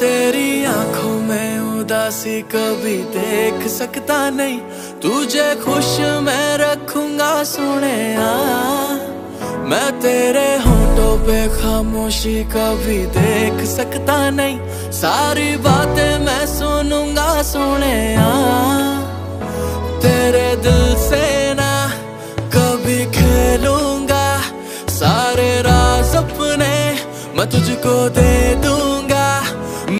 तेरी आंखों में उदासी कभी देख सकता नहीं, तुझे खुश मैं रखूंगा सुने आ। मैं तेरे होठों पे खामोशी कभी देख सकता नहीं, सारी बातें मैं सुनूंगा सुने आ। तेरे दिल से ना कभी खेलूंगा, सारे राज अपने मैं तुझको दे दूंगा।